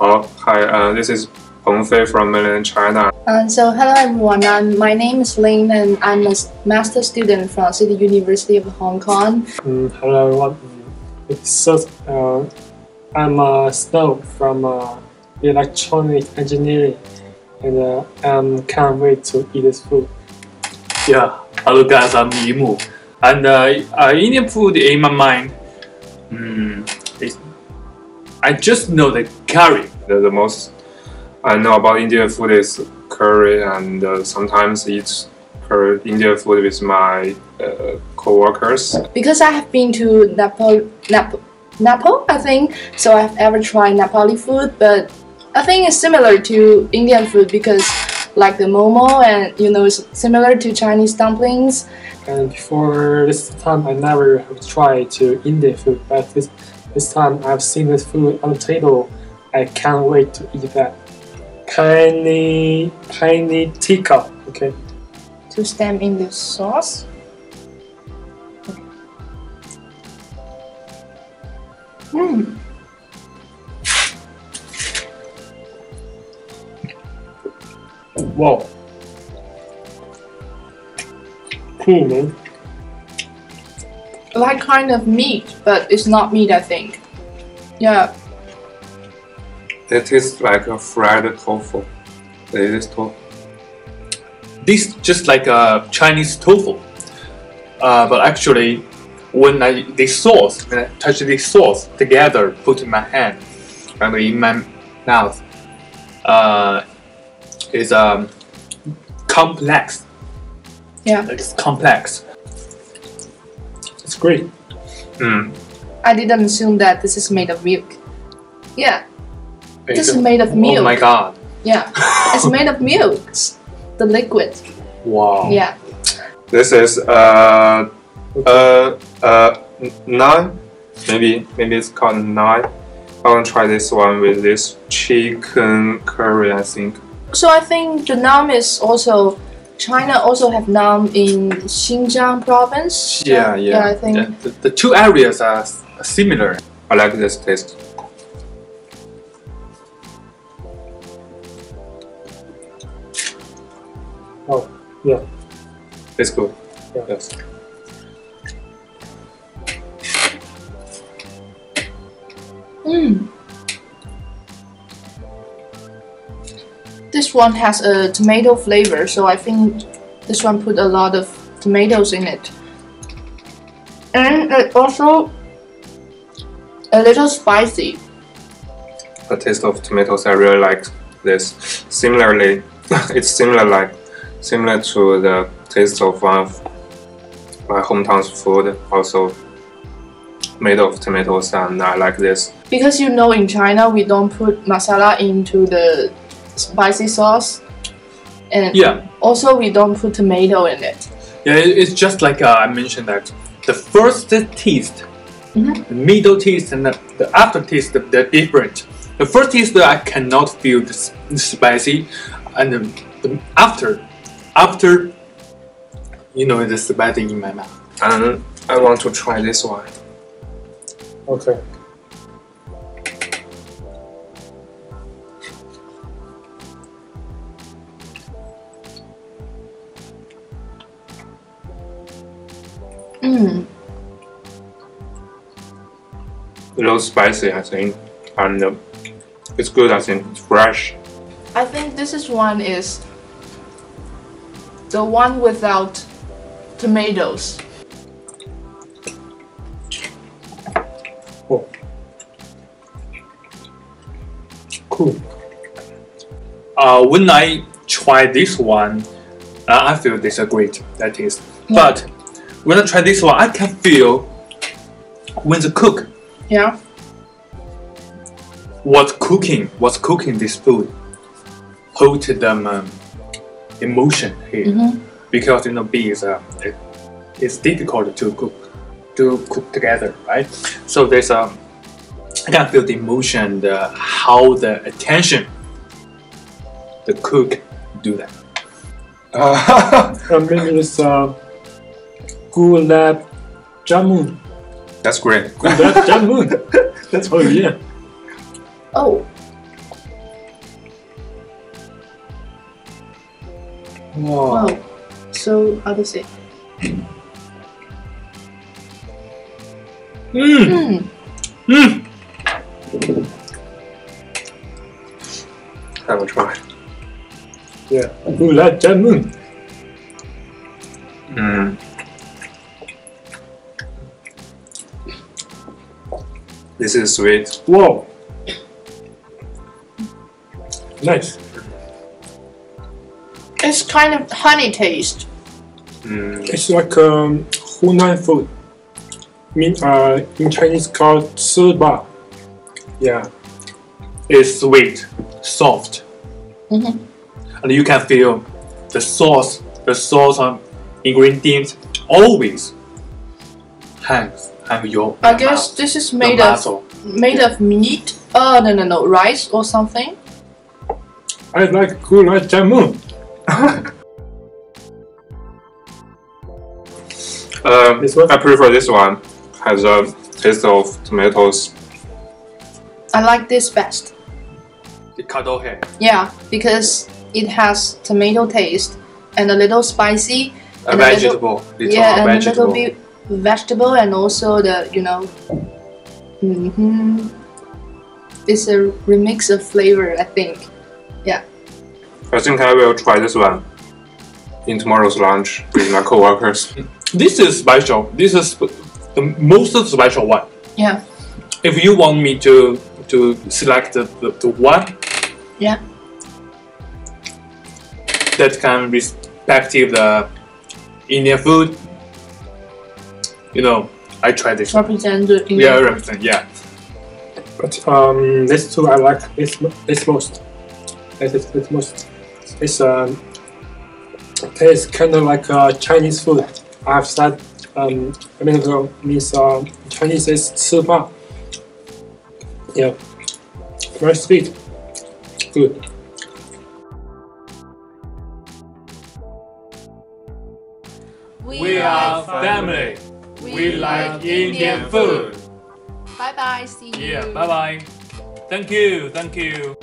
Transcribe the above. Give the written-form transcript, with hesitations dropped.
Oh, hi, this is Pengfei from mainland China. Hello everyone, my name is Ling and I'm a master student from City University of Hong Kong. Hello everyone, I'm Snow from electronic engineering and I can't wait to eat this food. Yeah, hello guys, I'm Yimu and Indian food in my mind, I just know the curry. The most I know about Indian food is curry, and sometimes eat curry, Indian food with my co-workers. Because I have been to Nepal, I think, so I've ever tried Nepali food, but I think it's similar to Indian food because like the momo and it's similar to Chinese dumplings. And before this time I never have tried Indian food, but this time I've seen this food on the table. I can't wait to eat that. Paneer tikka. Okay. To stand in the sauce. Mmm. Wow. Cool, man. Like kind of meat, but it's not meat, I think. Yeah. It tastes like a fried tofu. This just like a Chinese tofu, but actually, when I touch this sauce together, put in my hand and in my mouth, it's complex. Yeah, it's complex. It's great. I didn't assume that this is made of milk. Yeah. It's made of milk. Oh my god. Yeah. It's made of milk. The liquid. Wow. Yeah. This is naan. Maybe it's called naan. I want to try this one with this chicken curry, I think. So I think the naan is also China also have naan in Xinjiang province. Yeah, yeah. I think the two areas are similar. I like this taste. Oh, yeah. It's good. Yeah. Yes. This one has a tomato flavor, so I think this one put a lot of tomatoes in it. And it also a little spicy. The taste of tomatoes, I really like this. Similarly, it's similar to the taste of one of my hometown's food, also made of tomatoes, and I like this. Because in China we don't put masala into the spicy sauce, and yeah, also we don't put tomato in it. Yeah, it's just like I mentioned that the first taste, the middle taste, and the aftertaste, they're different. The first taste I cannot feel the spicy, and after the spicy in my mouth. And I want to try this one. Okay. A little spicy, I think, and it's good, I think. It's fresh. I think this is the one without tomatoes. Oh. Cool. When I try this one, I feel disagreed, that is. Yeah. But when I try this one, I can feel when the cook. Yeah. What's cooking this food? Hold them. Emotion here, because beef it's difficult to cook together, right? So there's I can feel the emotion, how the attention the cook do that. Maybe it's gulab jamun. That's great. Gulab jamun. That's oh yeah. Oh, Wow. Wow. So how does it? Mmm. Mmm. Have a try. Yeah. Gulab jamun. Mmm. This is sweet. Wow. Nice. It's kind of honey taste. Mm. It's like Hunan food. I mean, in Chinese called Tsuba. Yeah. It's sweet, soft, and you can feel the sauce and ingredients always have your. I guess this is made of meat. No, rice or something. I like gulab jamun. I prefer this one. Has a taste of tomatoes. I like this best. The Kadohe. Yeah, because it has tomato taste and a little spicy. And a vegetable. A little bit vegetable and also the It's a remix of flavor, I think. Yeah. I think I will try this one in tomorrow's lunch with my co-workers. This is special. This is the most special one. Yeah. If you want me to select the one, yeah, that can respect the Indian food, I try this. Represent the Indian. Yeah, represent. Yeah. But this two I like this most. It's most. It's tastes kind of like Chinese food. I've said a minute ago. Means Chinese is 吃饭. Yeah, very sweet. Good. We are family. We like Indian food. Bye bye. See you. Yeah. Bye bye. Thank you. Thank you.